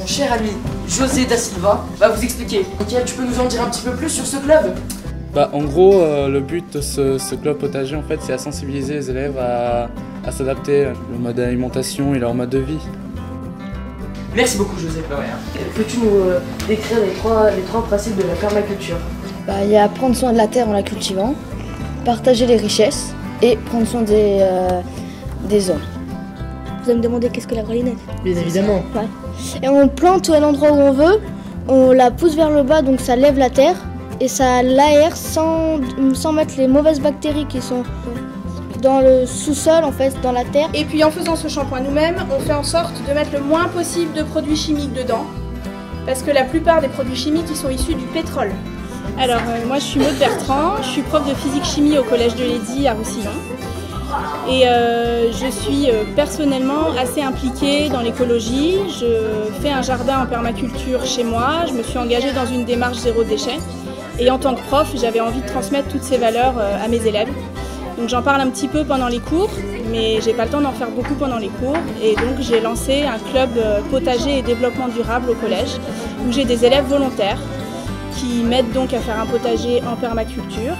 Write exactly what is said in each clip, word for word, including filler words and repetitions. mon cher ami José Da Silva va vous expliquer. Michael, tu peux nous en dire un petit peu plus sur ce club? Bah, en gros, euh, le but de ce, ce club potager, en fait, c'est à sensibiliser les élèves à, à s'adapter à leur mode d'alimentation et leur mode de vie. Merci beaucoup, José. Bah, ouais, hein. Peux-tu nous euh, décrire les trois, les trois principes de la permaculture? Bah, il y a prendre soin de la terre en la cultivant, partager les richesses et prendre soin des, euh, des hommes. Vous allez me demander qu'est-ce que la pralinette? Bien évidemment. Ouais. Et on plante à l'endroit où on veut, on la pousse vers le bas, donc ça lève la terre et ça l'aère sans, sans mettre les mauvaises bactéries qui sont dans le sous-sol, en fait, dans la terre. Et puis en faisant ce shampoing nous-mêmes, on fait en sorte de mettre le moins possible de produits chimiques dedans, parce que la plupart des produits chimiques ils sont issus du pétrole. Alors euh, moi je suis Maud Bertrand, je suis prof de physique-chimie au collège de Lédy à Roussillon. Et euh, je suis personnellement assez impliquée dans l'écologie. Je fais un jardin en permaculture chez moi. Je me suis engagée dans une démarche zéro déchet. Et en tant que prof, j'avais envie de transmettre toutes ces valeurs à mes élèves. Donc j'en parle un petit peu pendant les cours, mais j'ai pas le temps d'en faire beaucoup pendant les cours. Et donc j'ai lancé un club potager et développement durable au collège, où j'ai des élèves volontaires qui m'aident donc à faire un potager en permaculture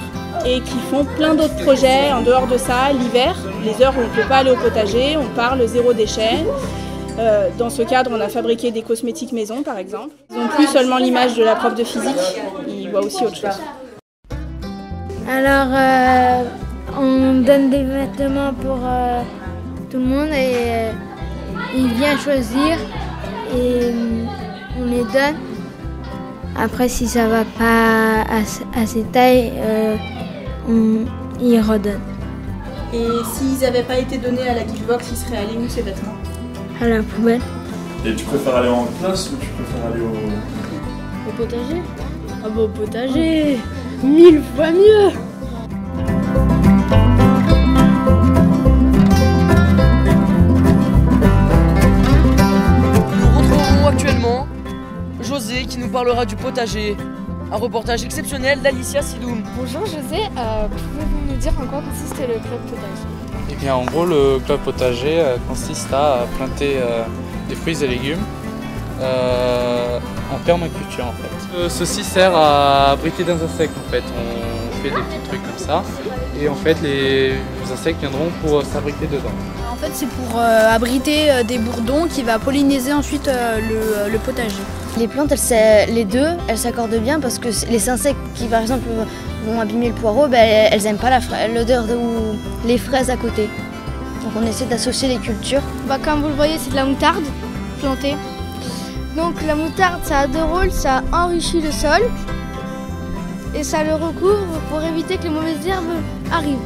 et qui font plein d'autres projets en dehors de ça, l'hiver, les heures où on ne peut pas aller au potager, on parle zéro déchet. Euh, dans ce cadre, on a fabriqué des cosmétiques maison par exemple. Ils n'ont plus seulement l'image de la prof de physique, ils voient aussi autre chose. Alors, euh, on donne des vêtements pour euh, tout le monde et euh, ils viennent choisir et euh, on les donne. Après, si ça va pas à, à ces tailles, euh, on y redonne. Et s'ils n'avaient pas été donnés à la Give box, ils seraient allés où ces vêtements? À la poubelle. Et tu préfères aller en classe ou tu préfères aller au... Au potager? Ah bah au potager, mille fois mieux. Nous retrouvons actuellement José qui nous parlera du potager. Un reportage exceptionnel d'Alicia Sidoum. Bonjour José, euh, pouvez-vous nous dire en quoi consiste le club potager? Eh bien en gros le club potager euh, consiste à planter euh, des fruits et légumes euh, en permaculture en fait. Euh, ceci sert à abriter des insectes en fait, on fait des petits trucs comme ça et en fait les, les insectes viendront pour euh, s'abriter dedans. En fait c'est pour euh, abriter euh, des bourdons qui va polliniser ensuite euh, le, euh, le potager. Les plantes, elles, les deux, elles s'accordent bien parce que les insectes qui, par exemple, vont abîmer le poireau, ben, elles n'aiment pas l'odeur ou les fraises à côté. Donc on essaie d'associer les cultures. Bah, comme vous le voyez, c'est de la moutarde plantée. Donc la moutarde, ça a deux rôles, ça enrichit le sol et ça le recouvre pour éviter que les mauvaises herbes arrivent.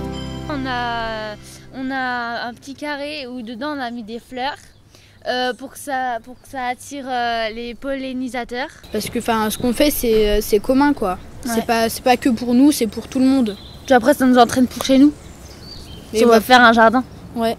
On a, on a un petit carré où dedans on a mis des fleurs. Euh, pour, que ça, pour que ça attire euh, les pollinisateurs. Parce que ce qu'on fait, c'est commun, quoi. Ouais. C'est pas, pas que pour nous, c'est pour tout le monde. Puis après, ça nous entraîne pour chez nous. Si on va faire un jardin. Ouais.